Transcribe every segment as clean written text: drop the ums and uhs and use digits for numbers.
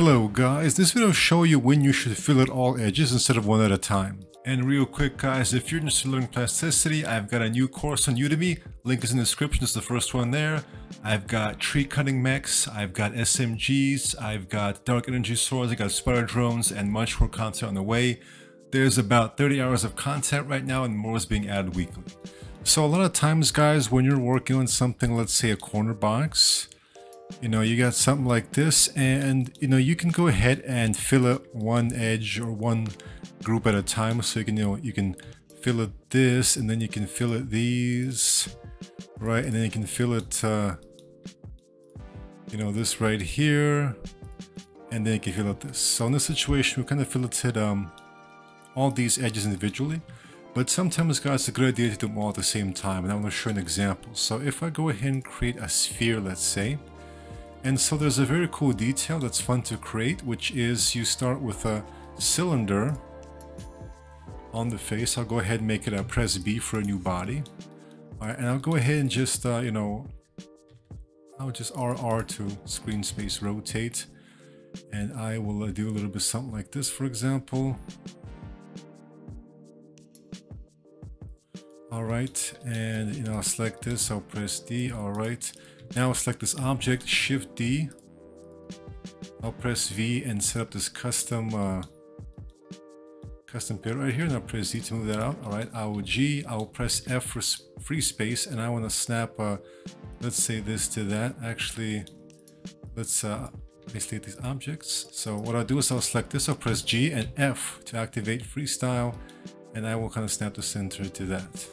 Hello guys, this video will show you when you should fill out all edges instead of one at a time. And real quick guys, if you're interested in learning plasticity, I've got a new course on Udemy, link is in the description, it's the first one there. I've got tree cutting mechs, I've got SMGs, I've got dark energy swords, I've got spider drones, and much more content on the way. There's about 30 hours of content right now and more is being added weekly. So a lot of times guys, when you're working on something, let's say a corner box, you know, you got something like this and, you know, you can go ahead and fill it one edge or one group at a time. So you can, you know, you can fill it this and then you can fill it these, right? And then you can fill it, you know, this right here, and then you can fill it this. So in this situation, we kind of filleted all these edges individually, but sometimes guys, it's a good idea to do them all at the same time. And I'm going to show an example. So if I go ahead and create a sphere, let's say, and so there's a very cool detail that's fun to create, which is you start with a cylinder on the face. I'll go ahead and make it a press B for a new body. All right, and I'll go ahead and just, you know, I'll just RR to screen space rotate. And I will do a little bit something like this, for example. All right, and you know, I'll select this, I'll press D, all right. Now I'll select this object, Shift D, I'll press V and set up this custom pair right here, and I'll press D to move that out. All right, I'll press F for free space, and I want to snap, let's say this to that. Actually, let's isolate these objects. So what I'll do is I'll select this, I'll press G and F to activate freestyle, and I will kind of snap the center to that.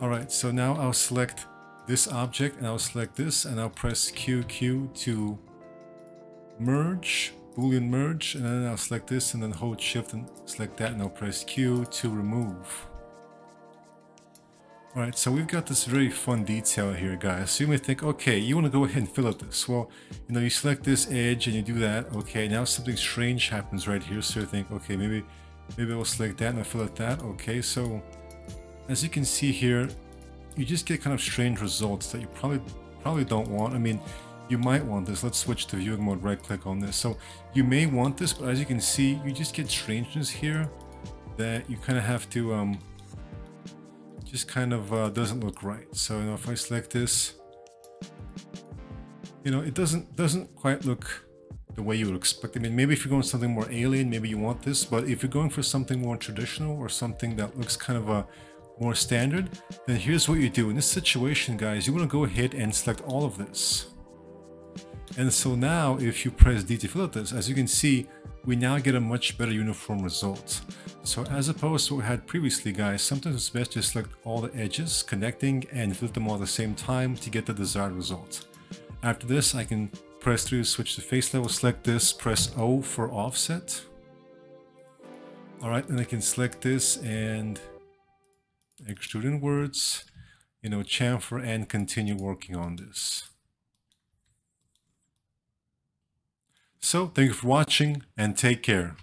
All right, so now I'll select this object and I'll select this and I'll press QQ to merge, Boolean merge, and then I'll select this and then hold shift and select that and I'll press Q to remove. All right, so we've got this very fun detail here guys. So you may think, okay, you want to go ahead and fill out this. Well, you know, you select this edge and you do that. Okay, now something strange happens right here. So you think, okay, maybe I'll select that and I'll fill out that. Okay, so as you can see here, you just get kind of strange results that you probably don't want. I mean, you might want this. Let's switch to viewing mode, right click on this. So you may want this, but as you can see, you just get strangeness here that you kind of have to, just kind of doesn't look right. So you know, if I select this, you know, it doesn't quite look the way you would expect. I mean, maybe if you're going something more alien, maybe you want this, but if you're going for something more traditional or something that looks kind of more standard, then here's what you do. In this situation, guys, you want to go ahead and select all of this. And so now if you press D to fill out this, as you can see, we now get a much better uniform result. So as opposed to what we had previously, guys, sometimes it's best to select all the edges connecting and flip them all at the same time to get the desired result. After this, I can press 3 to switch to face level, select this, press O for offset. All right, and I can select this and extrude inwards, you know, chamfer, and continue working on this. So thank you for watching and take care.